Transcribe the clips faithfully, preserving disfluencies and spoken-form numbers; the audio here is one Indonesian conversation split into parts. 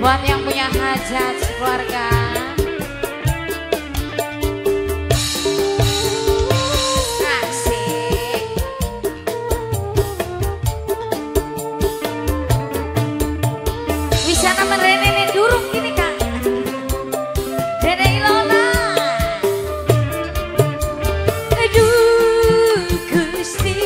buat yang punya hajat keluarga. Asik. Wisata menerene durung ini Kak. Dede Ilona. Aduh Gusti.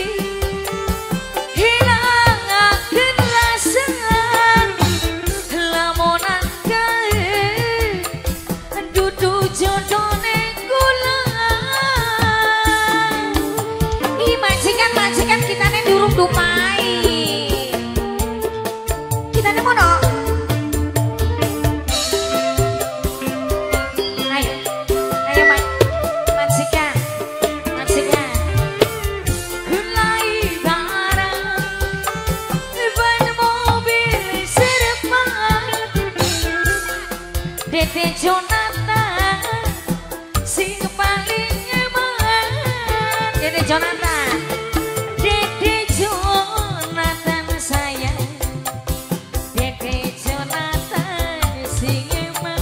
Jonathan, Dede Jonathan sayang, Dede Jonathan sing emang,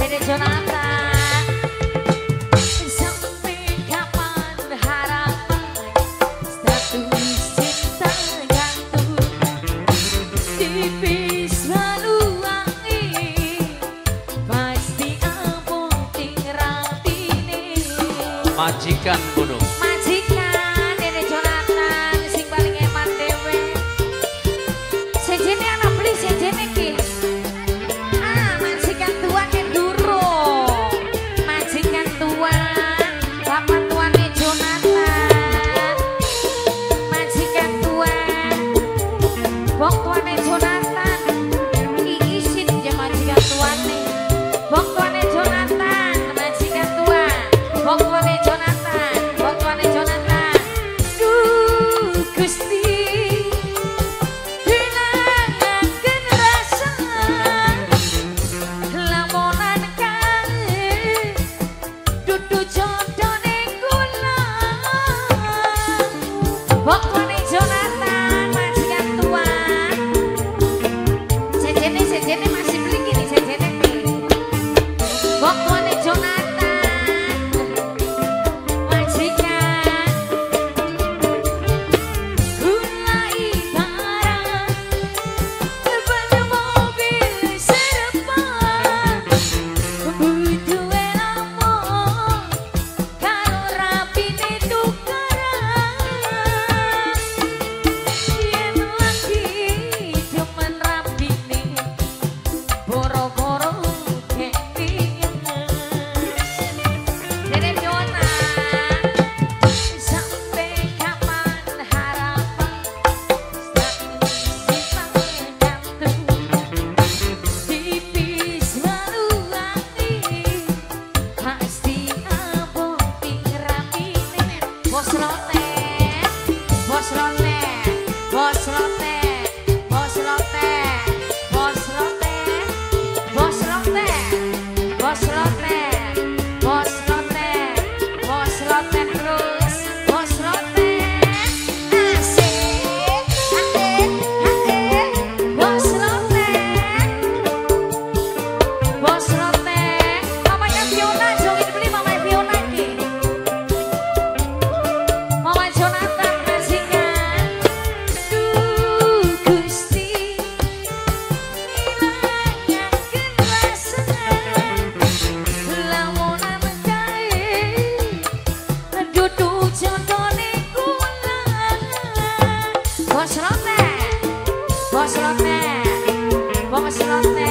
Dede Jonathan sampai kapan harapan status cinta gantung tipis lalu wangi pasti ampuh ting rapine majikan bodoh. Bok tuane Jonathan, bok tuane Jonathan, bok Gue masih nonton.